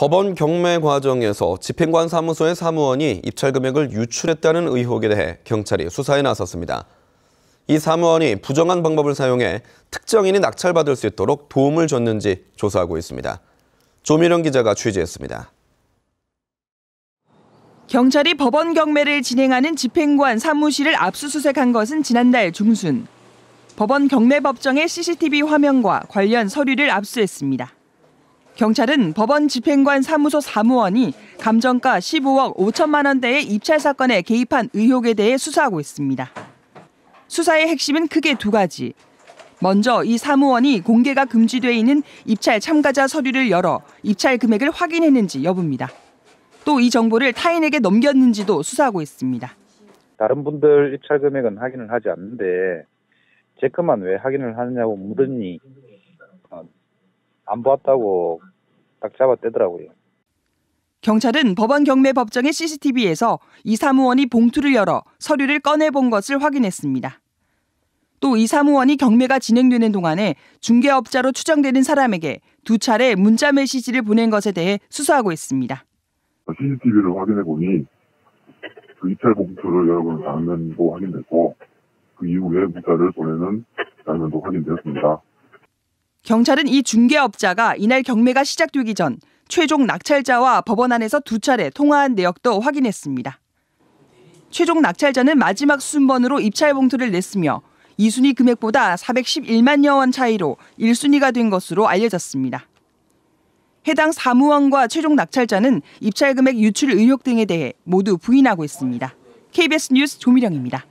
법원 경매 과정에서 집행관 사무소의 사무원이 입찰금액을 유출했다는 의혹에 대해 경찰이 수사에 나섰습니다. 이 사무원이 부정한 방법을 사용해 특정인이 낙찰받을 수 있도록 도움을 줬는지 조사하고 있습니다. 조미령 기자가 취재했습니다. 경찰이 법원 경매를 진행하는 집행관 사무실을 압수수색한 것은 지난달 중순. 법원 경매법정의 CCTV 화면과 관련 서류를 압수했습니다. 경찰은 법원 집행관 사무소 사무원이 감정가 15억 5천만 원대의 입찰 사건에 개입한 의혹에 대해 수사하고 있습니다. 수사의 핵심은 크게 두 가지. 먼저 이 사무원이 공개가 금지돼 있는 입찰 참가자 서류를 열어 입찰 금액을 확인했는지 여부입니다. 또 이 정보를 타인에게 넘겼는지도 수사하고 있습니다. 다른 분들 입찰 금액은 확인을 하지 않는데 제 것만 왜 확인을 하느냐고 물으니 안 보았다고 딱 잡아떼더라고요. 경찰은 법원 경매 법정의 CCTV에서 이 사무원이 봉투를 열어 서류를 꺼내본 것을 확인했습니다. 또 이 사무원이 경매가 진행되는 동안에 중개업자로 추정되는 사람에게 두 차례 문자 메시지를 보낸 것에 대해 수사하고 있습니다. CCTV를 확인해 보니 그 입찰 봉투를 열어보는 장면도 확인됐고 그 이후에 문자를 보내는 장면도 확인되었습니다. 경찰은 이 중개업자가 이날 경매가 시작되기 전 최종 낙찰자와 법원 안에서 두 차례 통화한 내역도 확인했습니다. 최종 낙찰자는 마지막 순번으로 입찰 봉투를 냈으며 2순위 금액보다 411만여 원 차이로 1순위가 된 것으로 알려졌습니다. 해당 사무원과 최종 낙찰자는 입찰 금액 유출 의혹 등에 대해 모두 부인하고 있습니다. KBS 뉴스 조미령입니다.